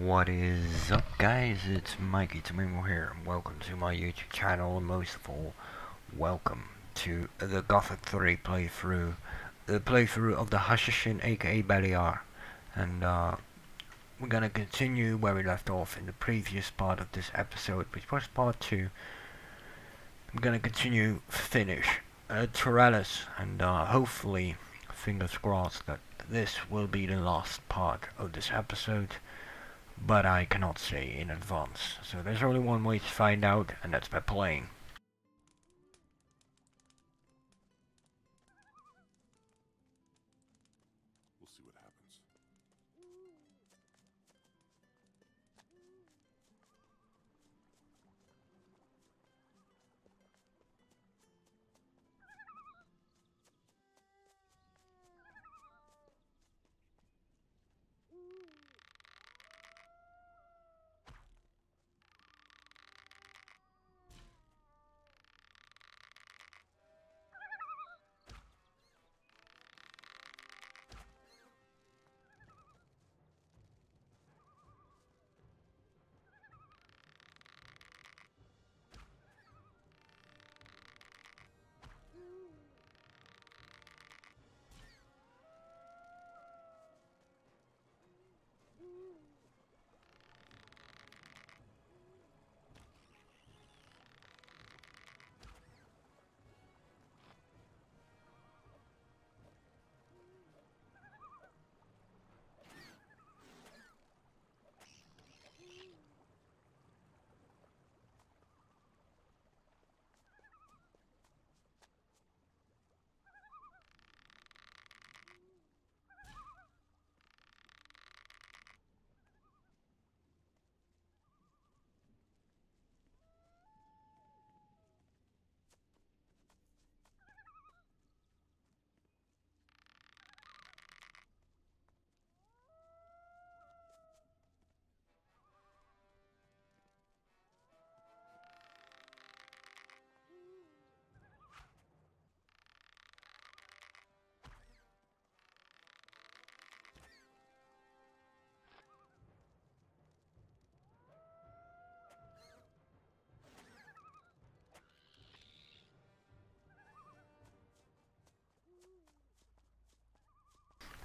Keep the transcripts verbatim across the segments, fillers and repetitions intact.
What is up, guys? It's Mikey Tamimo here, and welcome to my YouTube channel, and most of all, welcome to the Gothic three playthrough, the playthrough of the Hashishin, aka Beliar. And uh, we're gonna continue where we left off in the previous part of this episode, which was part two. I'm gonna continue finish uh, Trelis, and uh, hopefully, fingers crossed, that this will be the last part of this episode. But I cannot say in advance, so there's only one way to find out, and that's by playing. We'll see what happens.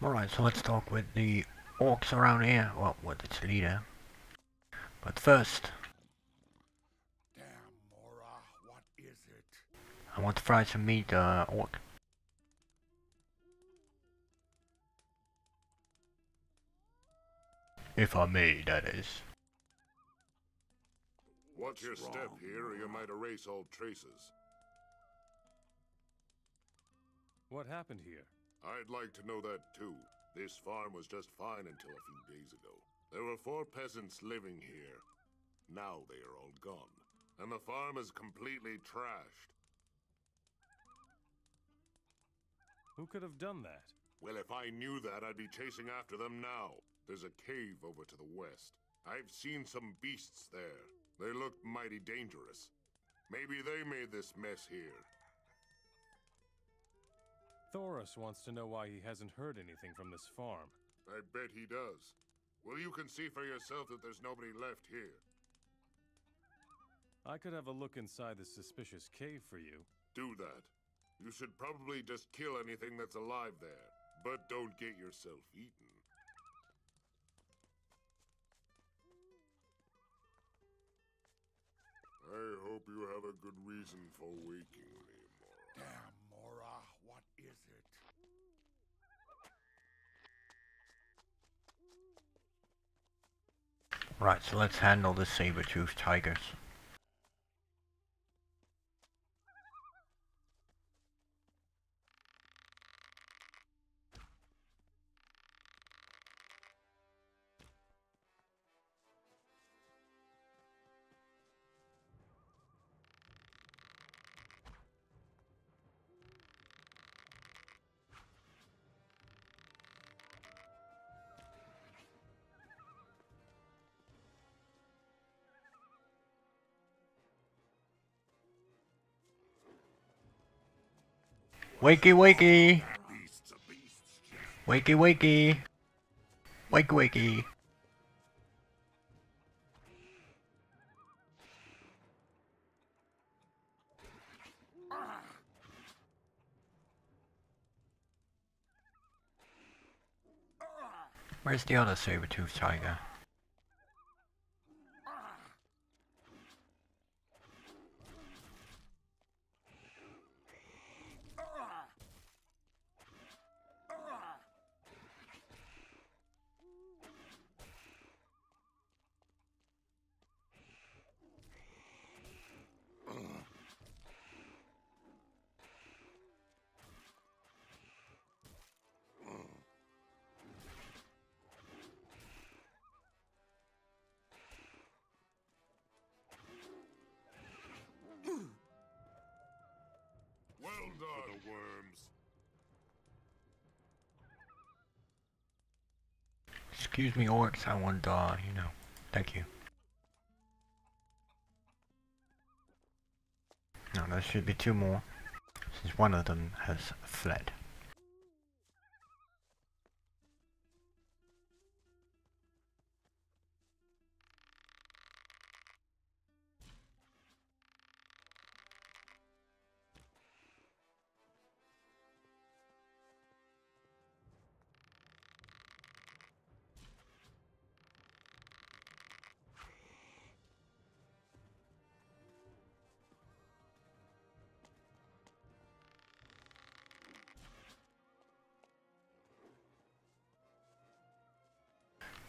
Alright, so let's talk with the orcs around here, well, with its leader. But first... Damn, Mora, what is it? I want to fry some meat, uh, orc. If I may, that is. Watch your wrong? step here, or you might erase all traces. What happened here? I'd like to know that too. This farm was just fine until a few days ago. There were four peasants living here. Now they are all gone, and the farm is completely trashed. Who could have done that? Well, if I knew that, I'd be chasing after them now. There's a cave over to the west. I've seen some beasts there. They looked mighty dangerous. Maybe they made this mess here. Thorus wants to know why he hasn't heard anything from this farm. I bet he does. Well, you can see for yourself that there's nobody left here. I could have a look inside the suspicious cave for you. Do that. You should probably just kill anything that's alive there, but don't get yourself eaten. I hope you have a good reason for waking me, Mora. Damn. What is it? Right, so let's handle the saber-toothed tigers. Wakey wakey! Wakey wakey! Wakey wakey! Where's the other saber-toothed tiger? Excuse me, orcs, I want to, uh, you know, thank you. No, there should be two more, since one of them has fled.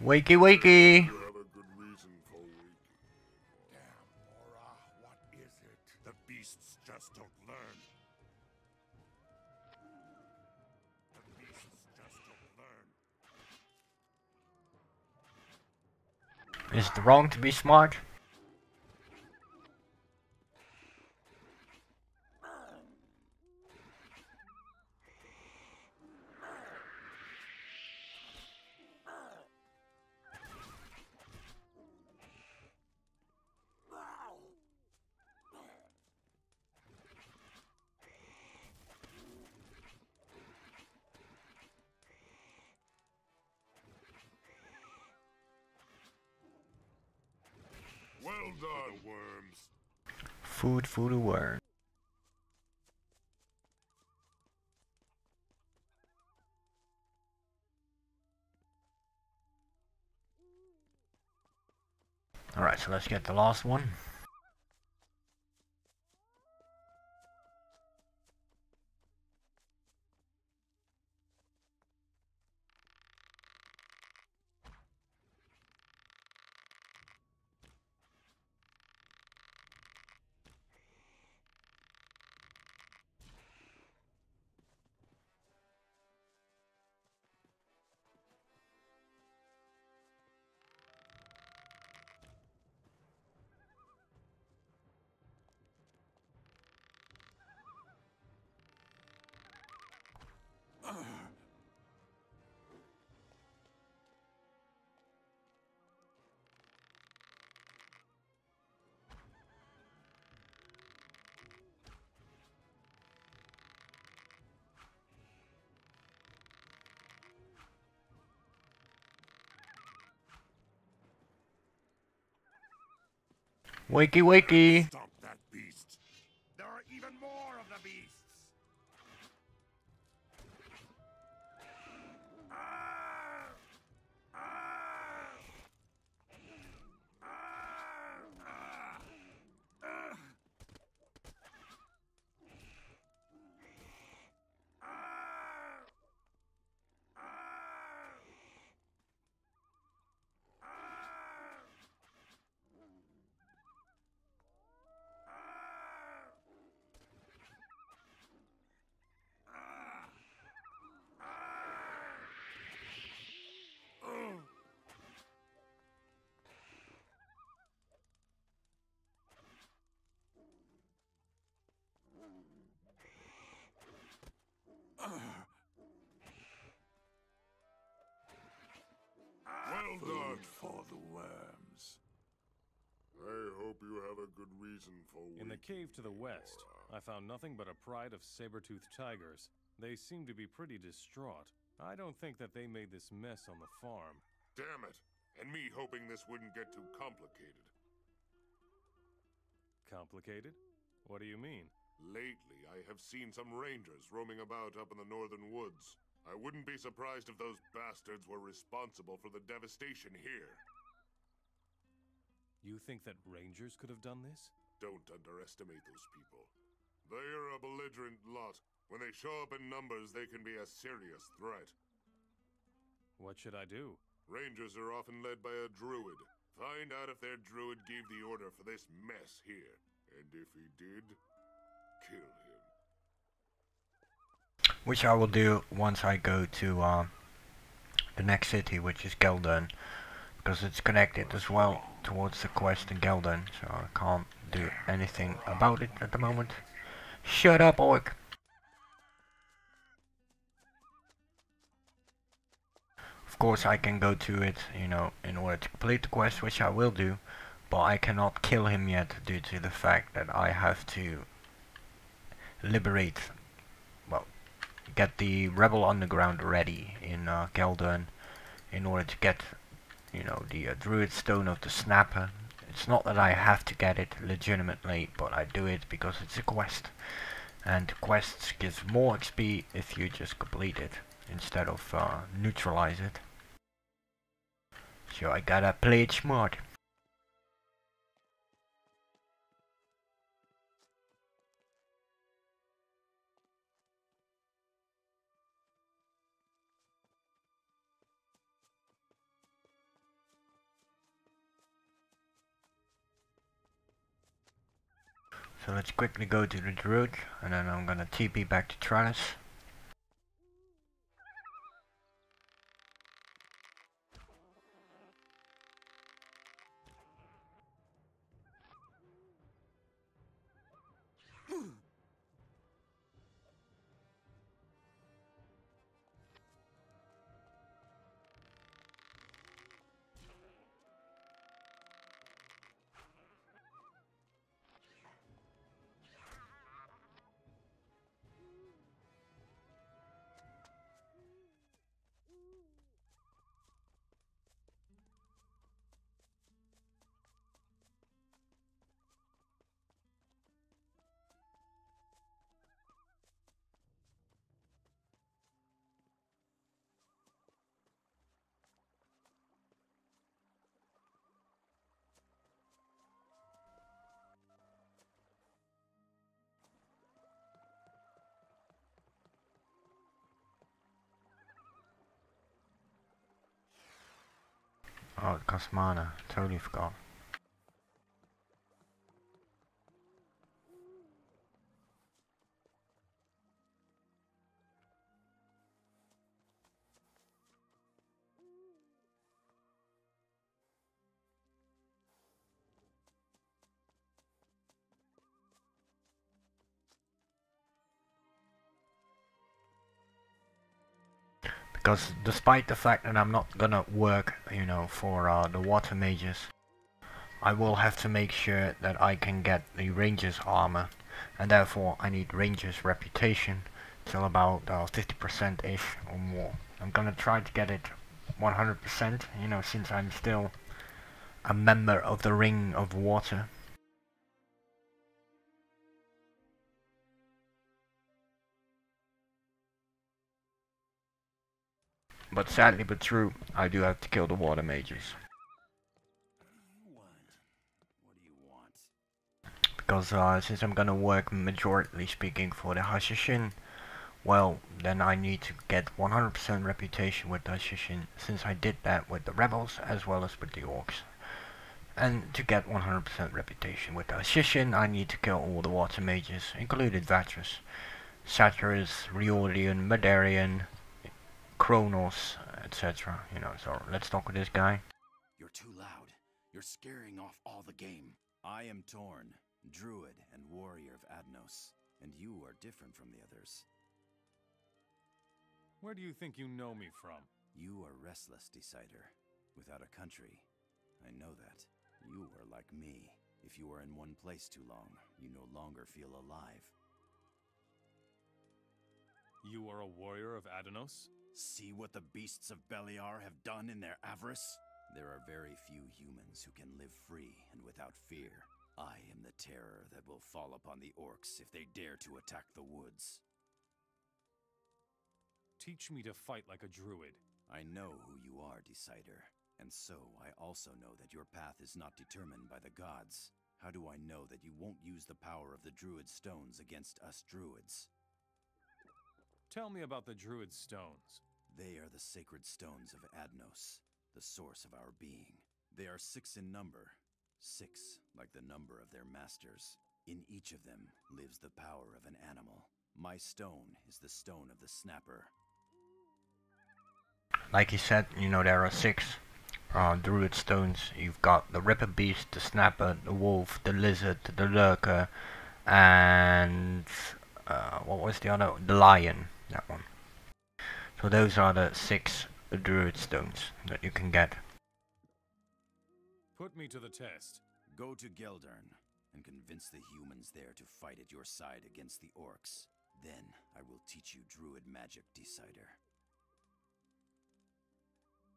Wakey, wakey! You have a good reason for waking. Damn, Mora, what is it? The beasts just don't learn. The beasts just don't learn. Is it wrong to be smart? Well done, worms. Food for the worm. Alright, so let's get the last one. Wakey, wakey! Stop that beast! There are even more of the beasts! Arr! Arr! Arr! Arr! Arr! Arr! Well done for the worms. I hope you have a good reason for weeping. In the cave to the west, I found nothing but a pride of saber-toothed tigers. They seem to be pretty distraught. I don't think that they made this mess on the farm. Damn it! And me hoping this wouldn't get too complicated. Complicated? What do you mean? Lately, I have seen some rangers roaming about up in the northern woods. I wouldn't be surprised if those bastards were responsible for the devastation here. You think that Rangers could have done this? Don't underestimate those people. They are a belligerent lot. When they show up in numbers, they can be a serious threat. What should I do? Rangers are often led by a druid. Find out if their druid gave the order for this mess here. And if he did, kill him. Which I will do once I go to uh, the next city, which is Geldern. Because it's connected as well towards the quest in Geldern. So I can't do anything about it at the moment. Shut up, orc! Of course I can go to it, you know, in order to complete the quest, which I will do. But I cannot kill him yet due to the fact that I have to liberate, well, get the rebel underground ready in uh, Geldern in order to get, you know, the uh, druid stone of the Snapper. It's not that I have to get it legitimately, but I do it because it's a quest. And quests gives more X P if you just complete it instead of uh, neutralize it. So I gotta play it smart. So let's quickly go to the druid, and then I'm gonna T P back to Trelis. Oh, it costs mana. Totally forgot. Because despite the fact that I'm not gonna work, you know, for uh, the Water Mages, I will have to make sure that I can get the Ranger's armor, and therefore I need Ranger's reputation till about fifty percent uh, ish or more. I'm gonna try to get it one hundred percent, you know, since I'm still a member of the Ring of Water. But sadly but true, I do have to kill the Water Mages. What? What do you want? Because uh, since I'm gonna work majority speaking for the Hashishin, well, then I need to get one hundred percent reputation with the Hashishin, since I did that with the rebels as well as with the orcs. And to get one hundred percent reputation with the Hashishin, I need to kill all the Water Mages, including Vatras, Saturis, Riordan, Medarian, Chronos, et cetera. You know, so let's talk with this guy. You're too loud. You're scaring off all the game. I am Torn, druid and warrior of Adanos, and you are different from the others. Where do you think you know me from? You are restless, Decider. Without a country. I know that. You are like me. If you are in one place too long, you no longer feel alive. You are a warrior of Adanos? See what the beasts of Beliar have done in their avarice? There are very few humans who can live free and without fear. I am the terror that will fall upon the orcs if they dare to attack the woods. Teach me to fight like a druid. I know who you are, Decider. And so I also know that your path is not determined by the gods. How do I know that you won't use the power of the druid stones against us druids? Tell me about the druid stones. They are the sacred stones of Adanos, the source of our being. They are six in number. Six, like the number of their masters. In each of them lives the power of an animal. My stone is the stone of the Snapper. Like he said, you know, there are six uh, druid stones. You've got the Ripper Beast, the Snapper, the Wolf, the Lizard, the Lurker, and uh, what was the other? The Lion, that one. So those are the six druid stones that you can get. Put me to the test. Go to Geldern and convince the humans there to fight at your side against the orcs. Then I will teach you druid magic, Decider.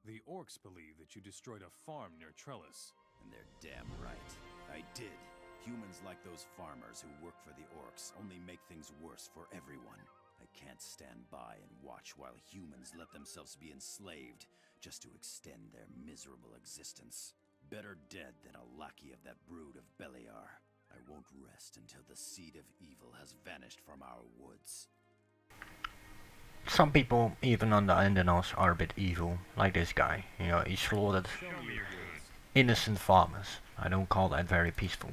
The orcs believe that you destroyed a farm near Trelis. And they're damn right. I did. Humans like those farmers who work for the orcs only make things worse for everyone. I can't stand by and watch while humans let themselves be enslaved just to extend their miserable existence. Better dead than a lackey of that brood of Beliar. I won't rest until the seed of evil has vanished from our woods. Some people, even on the Adanos, are a bit evil, like this guy. You know, he slaughtered innocent farmers. I don't call that very peaceful.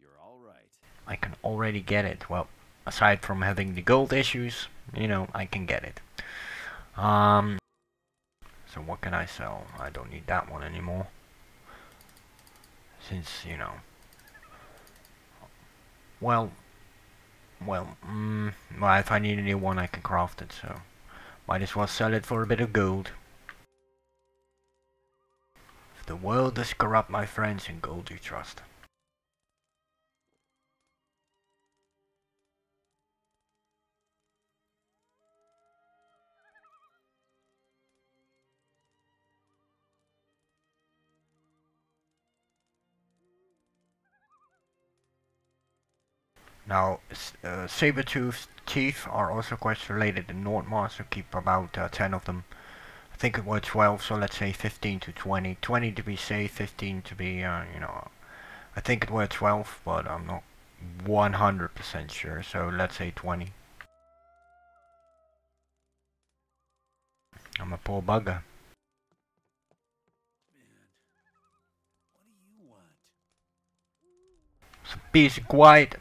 You're all right. I can already get it. Well, aside from having the gold issues, you know, I can get it. Um, so what can I sell? I don't need that one anymore. Since, you know... Well... Well, mm, well, if I need a new one, I can craft it, so might as well sell it for a bit of gold. If the world is corrupt, my friends, in gold you trust. Now, uh, saber-toothed teeth are also quite related in Nordmar, so keep about uh, ten of them. I think it were twelve, so let's say fifteen to twenty. twenty to be safe, fifteen to be, uh, you know... I think it were twelve, but I'm not one hundred percent sure, so let's say twenty. I'm a poor bugger. Man, what do you want? It's a piece of quiet.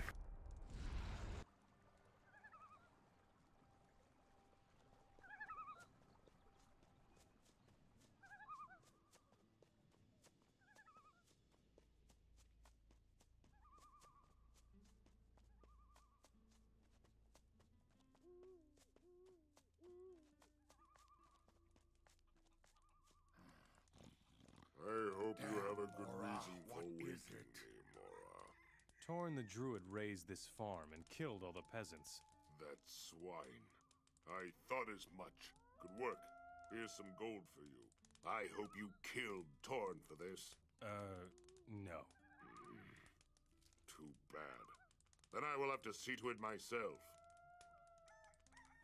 Torn the druid raised this farm and killed all the peasants. That swine. I thought as much. Good work. Here's some gold for you. I hope you killed Torn for this. Uh, no. Mm, too bad. Then I will have to see to it myself.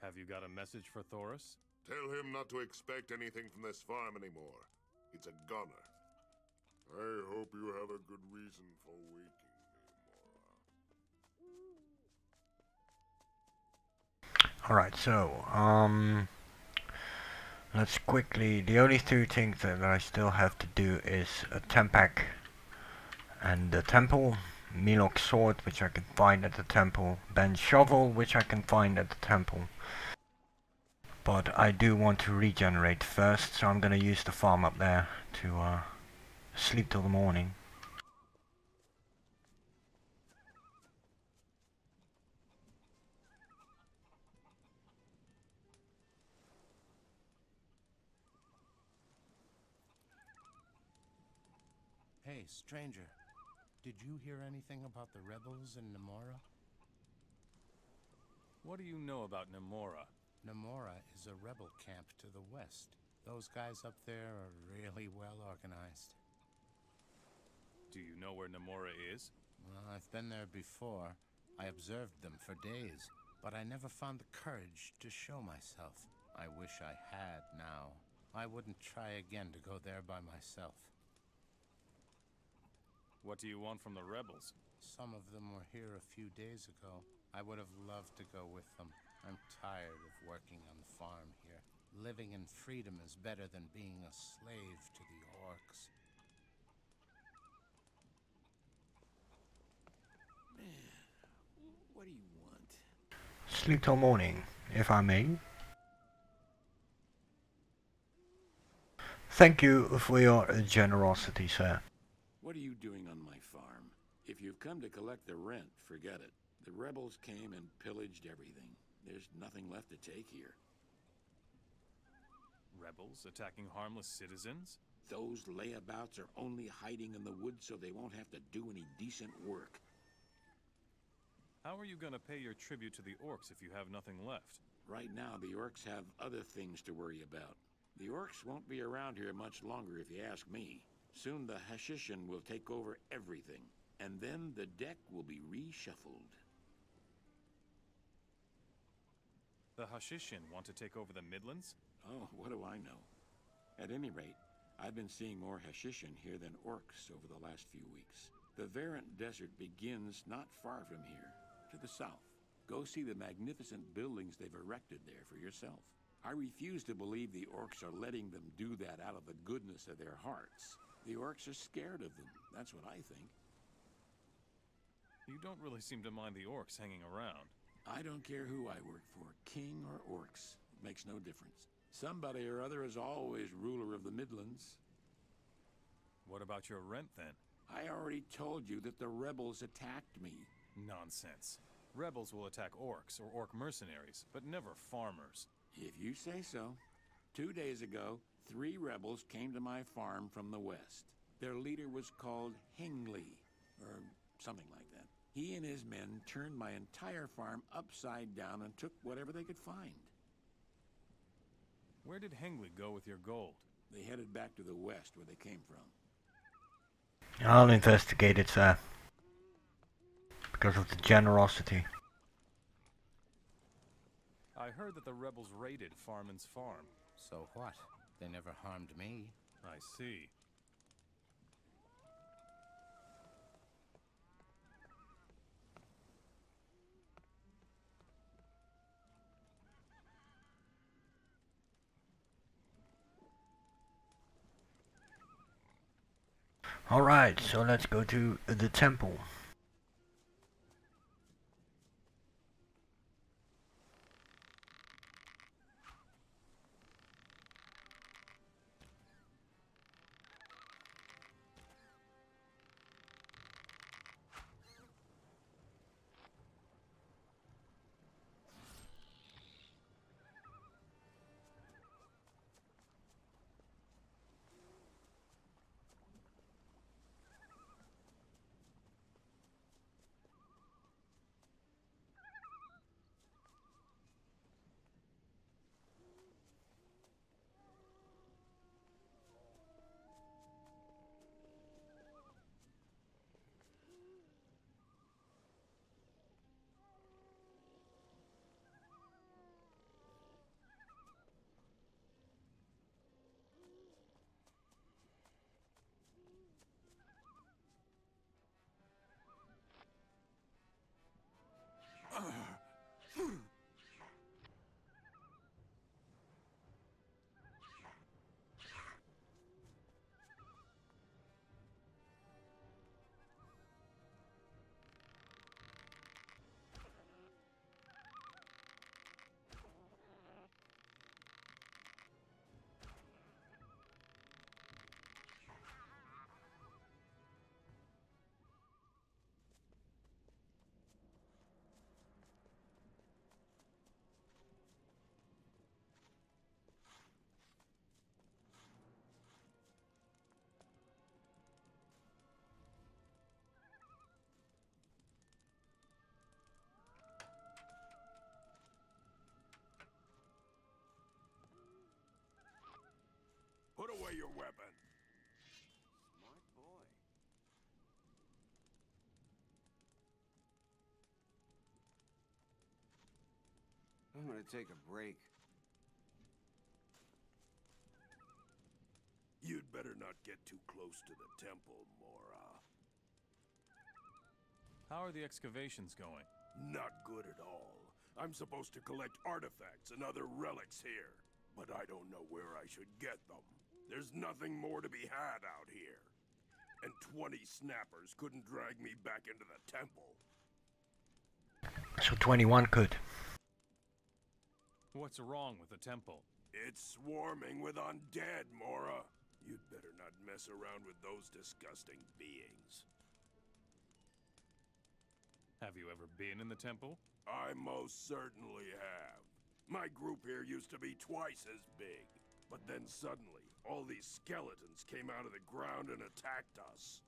Have you got a message for Thorus? Tell him not to expect anything from this farm anymore. It's a goner. I hope you have a good reason for waking me, Mora. Alright, so, um... let's quickly... The only two things that I still have to do is a Tempek and the temple. Milok sword, which I can find at the temple. Ben shovel, which I can find at the temple. But I do want to regenerate first, so I'm gonna use the farm up there to, uh... sleep till the morning. Hey, stranger. Did you hear anything about the rebels in Nemora? What do you know about Nemora? Nemora is a rebel camp to the west. Those guys up there are really well organized. Do you know where Nemora is? Well, I've been there before. I observed them for days. but I never found the courage to show myself. I wish I had now. I wouldn't try again to go there by myself. What do you want from the rebels? Some of them were here a few days ago. I would have loved to go with them. I'm tired of working on the farm here. Living in freedom is better than being a slave to the orcs. What do you want? Sleep till morning, if I may. Thank you for your generosity, sir. What are you doing on my farm? If you've come to collect the rent, forget it. The rebels came and pillaged everything. There's nothing left to take here. Rebels attacking harmless citizens? Those layabouts are only hiding in the woods so they won't have to do any decent work. How are you gonna pay your tribute to the orcs if you have nothing left? Right now, the orcs have other things to worry about. The orcs won't be around here much longer if you ask me. Soon the Hashishin will take over everything, and then the deck will be reshuffled. The Hashishin want to take over the Midlands? Oh, what do I know? At any rate, I've been seeing more Hashishin here than orcs over the last few weeks. The Varent Desert begins not far from here, to the south. Go see the magnificent buildings they've erected there for yourself. I refuse to believe the orcs are letting them do that out of the goodness of their hearts. The orcs are scared of them. That's what I think. You don't really seem to mind the orcs hanging around. I don't care who I work for, king or orcs. It makes no difference. Somebody or other is always ruler of the Midlands. What about your rent, then? I already told you that the rebels attacked me. Nonsense. Rebels will attack orcs or orc mercenaries, but never farmers. If you say so. Two days ago, three rebels came to my farm from the west. Their leader was called Hingley, or something like that. He and his men turned my entire farm upside down and took whatever they could find. Where did Hingley go with your gold? They headed back to the west where they came from. I'll investigate it, sir. Because of the generosity. I heard that the rebels raided Farman's farm. So what? They never harmed me. I see. Alright, so let's go to the temple. Put away your weapon. Smart boy. to take a break. You'd better not get too close to the temple, Mora. How are the excavations going? Not good at all. I'm supposed to collect artifacts and other relics here, but I don't know where I should get them. There's nothing more to be had out here. And twenty snappers couldn't drag me back into the temple. So twenty-one could. What's wrong with the temple? It's swarming with undead, Mora. You'd better not mess around with those disgusting beings. Have you ever been in the temple? I most certainly have. My group here used to be twice as big. But then suddenly, all these skeletons came out of the ground and attacked us.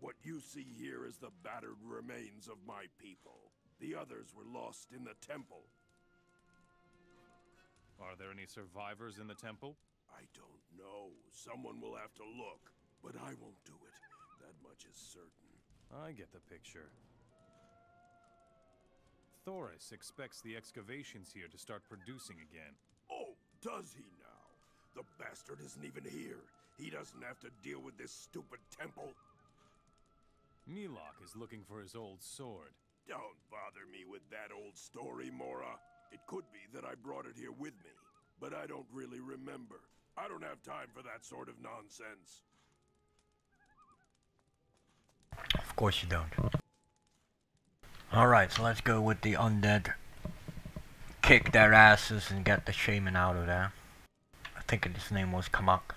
What you see here is the battered remains of my people. The others were lost in the temple. Are there any survivors in the temple? I don't know. Someone will have to look. But I won't do it. That much is certain. I get the picture. Thorus expects the excavations here to start producing again. Oh, does he now? The bastard isn't even here. He doesn't have to deal with this stupid temple. Milok is looking for his old sword. Don't bother me with that old story, Mora. It could be that I brought it here with me, but I don't really remember. I don't have time for that sort of nonsense. Of course you don't. Alright, so let's go with the undead. Kick their asses and get the shaman out of there. I think his name was Kamak.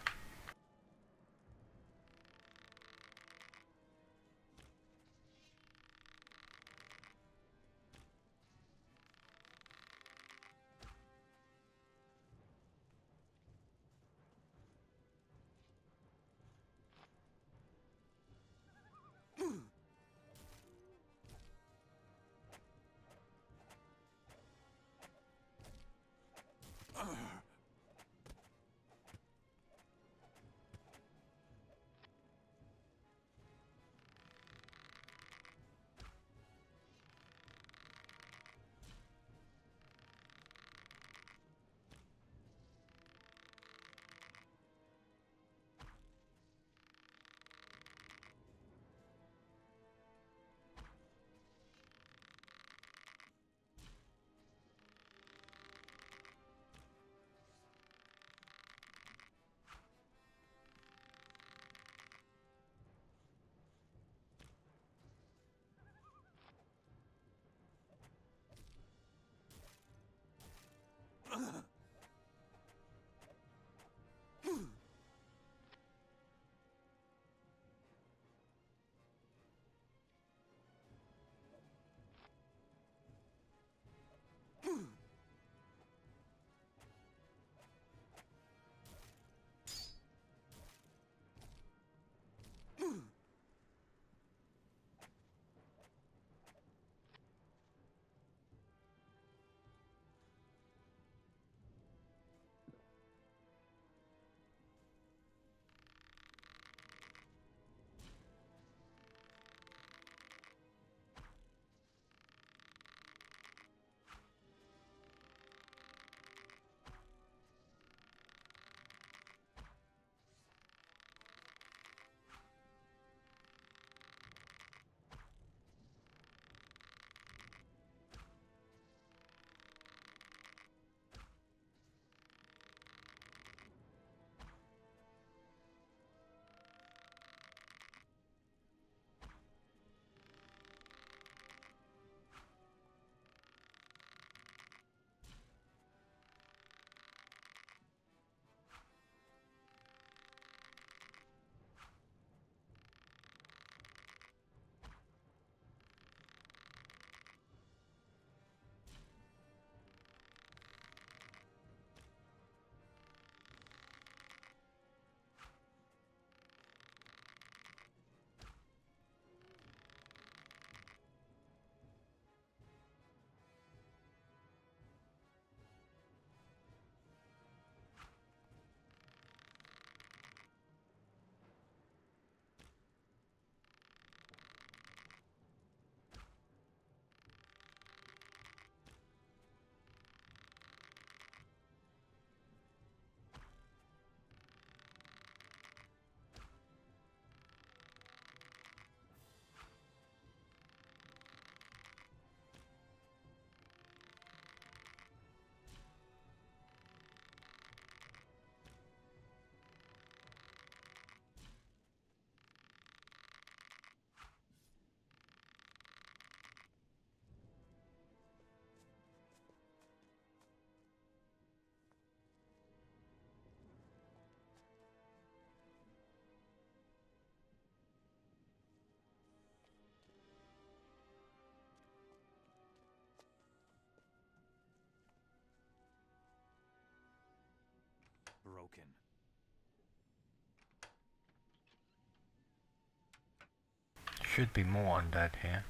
should be more undead here.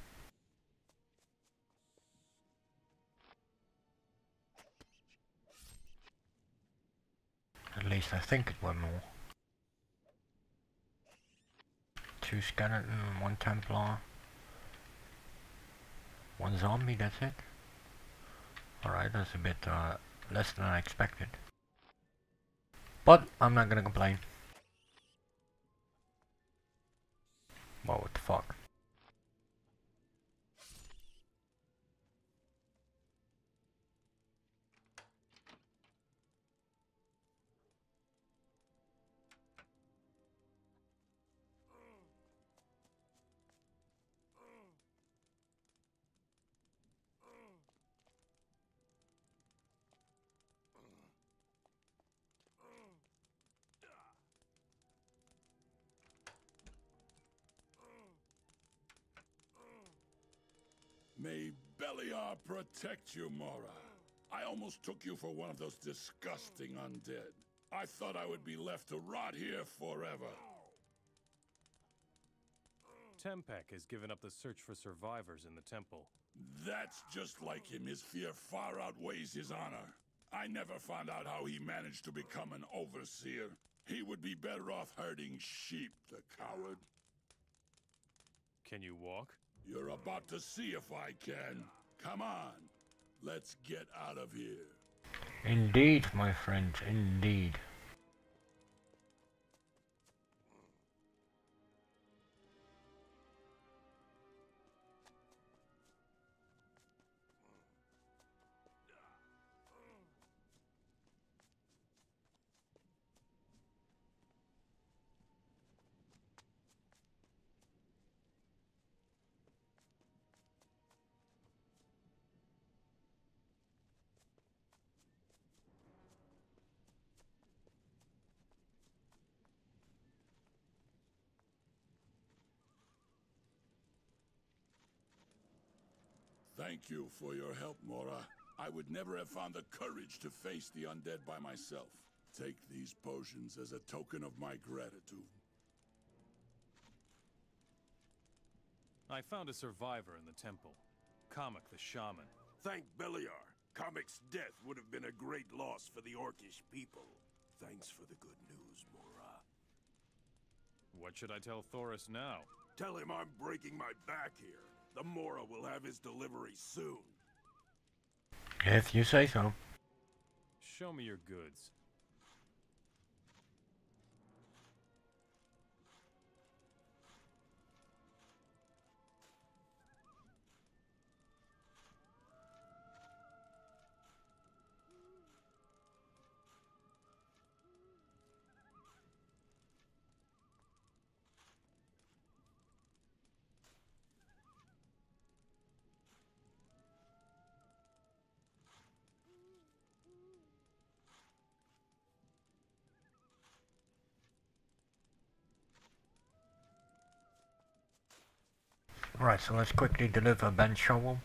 At least I think it were more. Two skeleton, one Templar, one zombie, that's it. Alright, that's a bit uh, less than I expected. But I'm not gonna complain. Whoa, what the fuck? May Beliar protect you, Mora. I almost took you for one of those disgusting undead. I thought I would be left to rot here forever. Tempek has given up the search for survivors in the temple. That's just like him. His fear far outweighs his honor. I never found out how he managed to become an overseer. He would be better off herding sheep, the coward. Can you walk? You're about to see if I can. Come on, let's get out of here. Indeed, my friend, indeed. Thank you for your help, Mora. I would never have found the courage to face the undead by myself. Take these potions as a token of my gratitude. I found a survivor in the temple. Kamak the shaman. Thank Beliar. Kamak's death would have been a great loss for the Orcish people. Thanks for the good news, Mora. What should I tell Thorus now? Tell him I'm breaking my back here. The Mora will have his delivery soon. If you say so. Show me your goods. Right, so let's quickly deliver Ben shovel.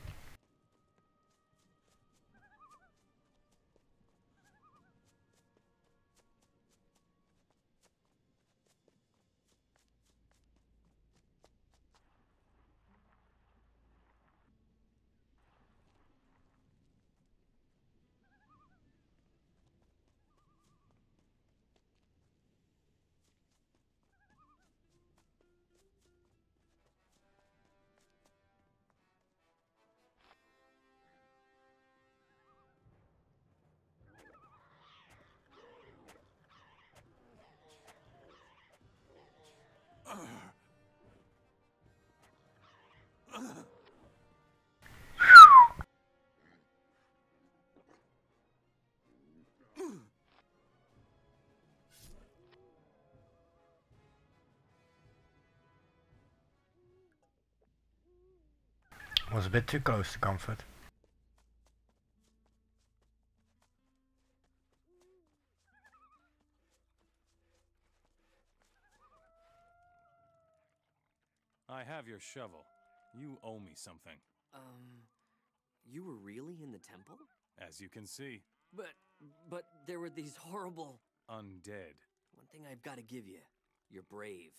Was a bit too close to comfort. I have your shovel. You owe me something. Um, you were really in the temple? As you can see. But, but there were these horrible... Undead. One thing I've got to give you. You're brave.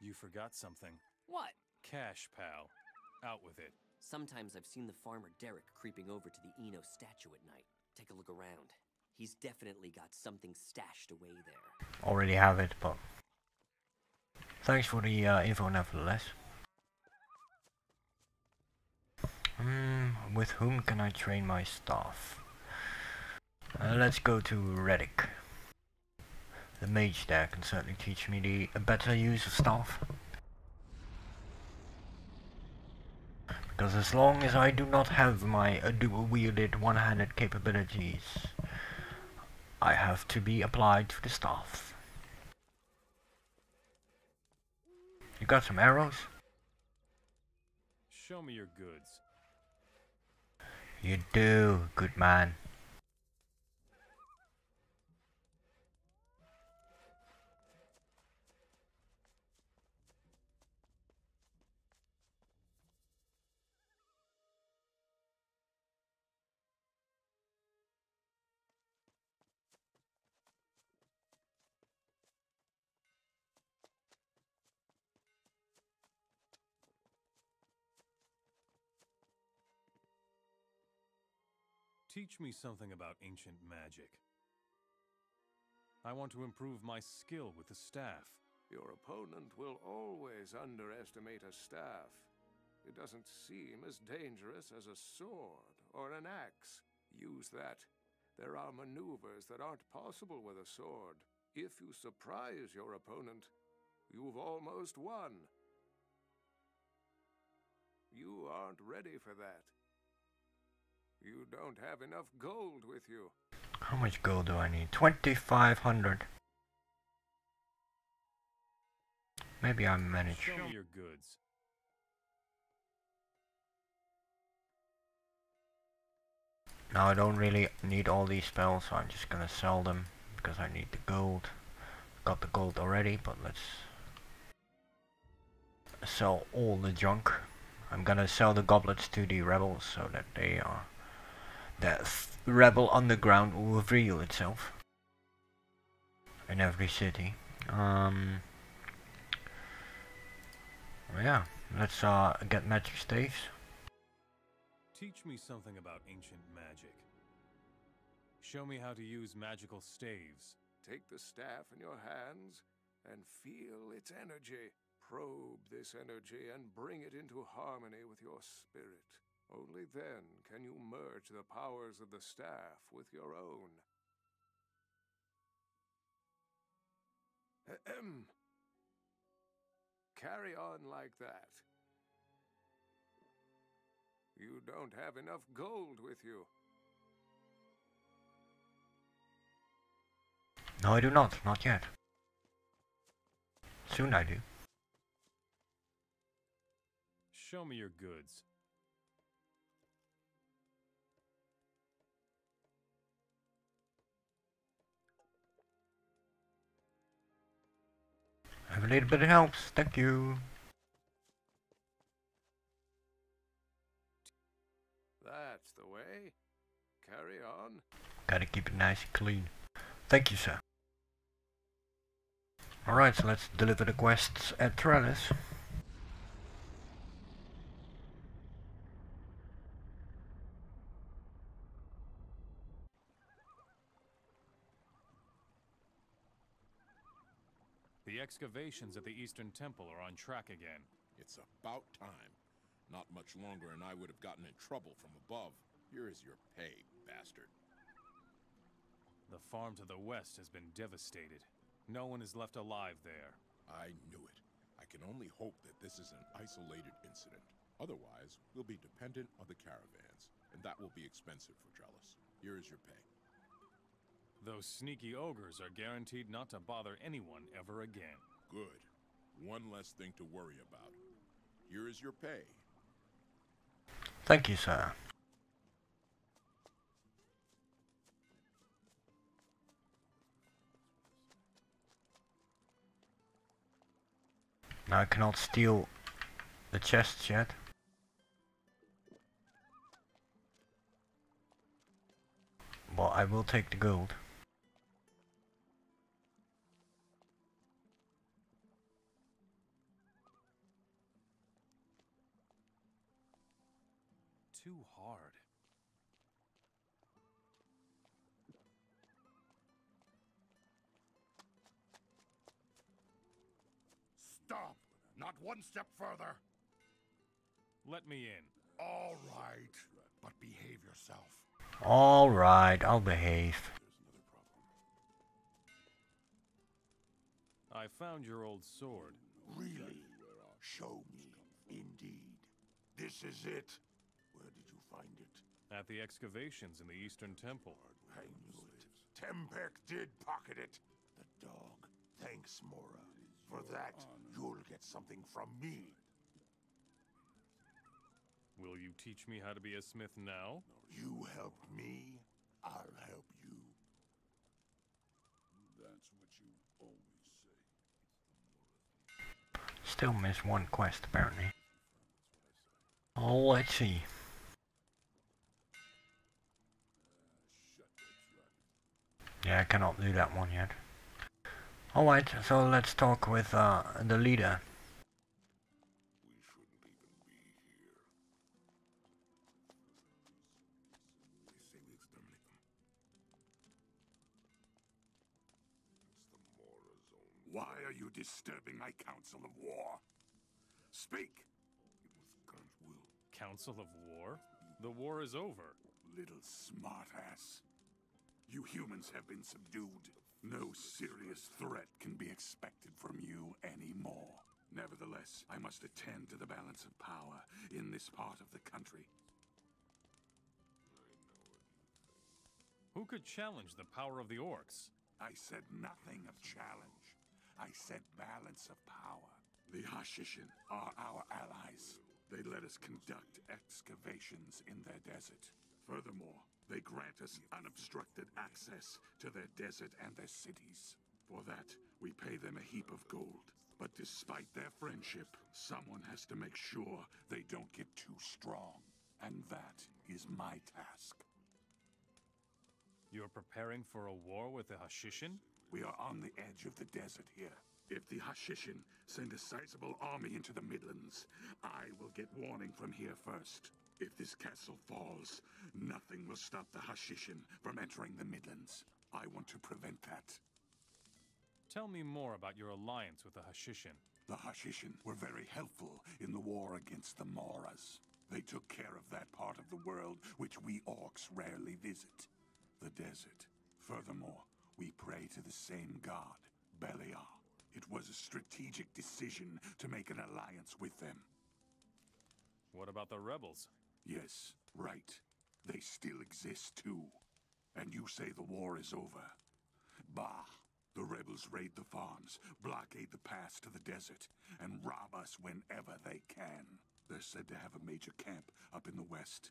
You forgot something. What? Cash, pal. Out with it. Sometimes I've seen the farmer Derek creeping over to the Eno statue at night. Take a look around. He's definitely got something stashed away there. Already have it, but... Thanks for the uh, info nevertheless. Mm, with whom can I train my staff? Uh, let's go to Reddick. The mage there can certainly teach me the a better use of staff. Because as long as I do not have my uh, dual-wielded one-handed capabilities, I have to be applied to the staff. You got some arrows? Show me your goods. You do, good man. Teach me something about ancient magic. I want to improve my skill with the staff. Your opponent will always underestimate a staff. It doesn't seem as dangerous as a sword or an axe. Use that. There are maneuvers that aren't possible with a sword. If you surprise your opponent, you've almost won. You aren't ready for that. You don't have enough gold with you. How much gold do I need? twenty-five hundred. Maybe I manage. Show me your goods. Now I don't really need all these spells, so I'm just gonna sell them because I need the gold. Got the gold already, but let's sell all the junk. I'm gonna sell the goblets to the rebels so that they are... that rebel underground will reveal itself in every city. Um, well, yeah, let's uh, get magic staves. Teach me something about ancient magic. Show me how to use magical staves. Take the staff in your hands and feel its energy. Probe this energy and bring it into harmony with your spirit. Only then can you merge the powers of the staff with your own. Ahem. Carry on like that. You don't have enough gold with you. No, I do not. Not yet. Soon I do. Show me your goods. I have a little bit of help, thank you. That's the way. Carry on. Gotta keep it nice and clean. Thank you, sir. Alright, so let's deliver the quests at Trelis. The excavations at the Eastern Temple are on track again. It's about time. Not much longer and I would have gotten in trouble from above. Here is your pay, bastard. The farm to the west has been devastated. No one is left alive there. I knew it. I can only hope that this is an isolated incident. Otherwise, we'll be dependent on the caravans, and that will be expensive for Trelis. Here is your pay. Those sneaky ogres are guaranteed not to bother anyone ever again. Good. One less thing to worry about. Here is your pay. Thank you, sir. Now I cannot steal the chests yet. But I will take the gold. too hard. Stop! Not one step further! Let me in. All right, but behave yourself. All right, I'll behave. I found your old sword. Really? Show me. Indeed. This is it. Where did you find it? At the excavations in the Eastern Temple. I knew it. Tempek did pocket it. The dog. Thanks, Mora. For that, you'll get something from me. Will you teach me how to be a smith now? You helped me, I'll help you. That's what you always say. Still miss one quest, apparently. Oh, let's see. Yeah, I cannot do that one yet. Alright, so let's talk with uh, the leader. Why are you disturbing my council of war? Speak! It was God's will. Council of war? The war is over. Little smartass. You humans have been subdued. No serious threat can be expected from you anymore. Nevertheless, I must attend to the balance of power in this part of the country. Who could challenge the power of the orcs? I said nothing of challenge. I said balance of power. The Hashishin are our allies. They let us conduct excavations in their desert. Furthermore, they grant us unobstructed access to their desert and their cities. For that, we pay them a heap of gold. But despite their friendship, someone has to make sure they don't get too strong. And that is my task. You're preparing for a war with the Hashishin? We are on the edge of the desert here. If the Hashishin send a sizable army into the Midlands, I will get warning from here first. If this castle falls, nothing will stop the Hashishin from entering the Midlands. I want to prevent that. Tell me more about your alliance with the Hashishin. The Hashishin were very helpful in the war against the Moras. They took care of that part of the world which we orcs rarely visit, the desert. Furthermore, we pray to the same god, Beliar. It was a strategic decision to make an alliance with them. What about the rebels? Yes, right. They still exist too. And you say the war is over. Bah! The rebels raid the farms, blockade the pass to the desert, and rob us whenever they can. They're said to have a major camp up in the west.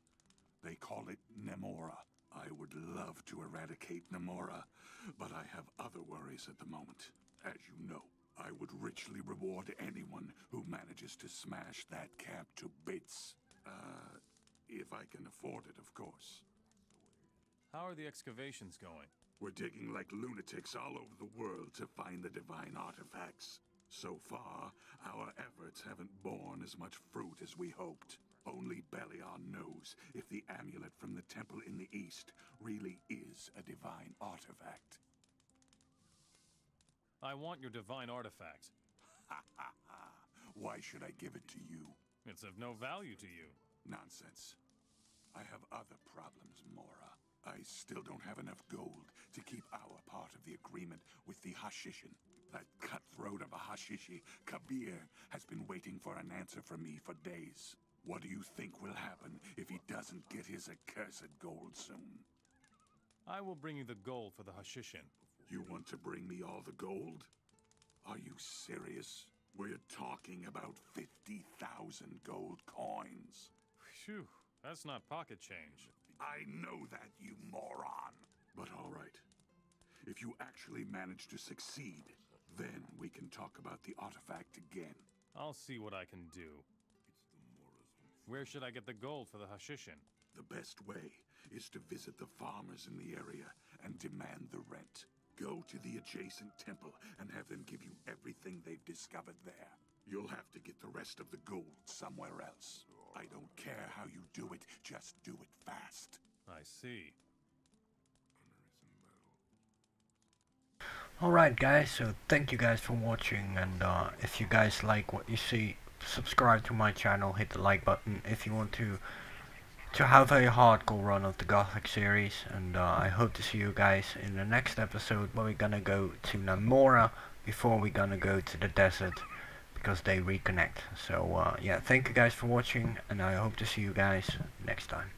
They call it Nemora. I would love to eradicate Nemora, but I have other worries at the moment. As you know, I would richly reward anyone who manages to smash that camp to bits. Uh, if I can afford it, of course. How are the excavations going? We're digging like lunatics all over the world to find the divine artifacts. So far, our efforts haven't borne as much fruit as we hoped. Only Beliar knows if the amulet from the temple in the east really is a divine artifact. I want your divine artifact. Ha ha ha! Why should I give it to you? It's of no value to you. Nonsense. I have other problems, Mora. I still don't have enough gold to keep our part of the agreement with the Hashishin. That cutthroat of a Hashishi, Kabir, has been waiting for an answer from me for days. What do you think will happen if he doesn't get his accursed gold soon? I will bring you the gold for the Hashishin. You want to bring me all the gold? Are you serious? We're talking about fifty thousand gold coins. Phew, that's not pocket change. I know that, you moron. But all right. If you actually manage to succeed, then we can talk about the artifact again. I'll see what I can do. Where should I get the gold for the Hashishin? The best way is to visit the farmers in the area and demand the rent. Go to the adjacent temple and have them give you everything they've discovered there. You'll have to get the rest of the gold somewhere else. I don't care how you do it, just do it fast. I see. Alright guys, so thank you guys for watching, and uh, if you guys like what you see, subscribe to my channel, hit the like button if you want to to have a hardcore run of the Gothic series, and uh, I hope to see you guys in the next episode where we're gonna go to Nemora before we're gonna go to the desert because they reconnect. So uh, yeah, thank you guys for watching, and I hope to see you guys next time.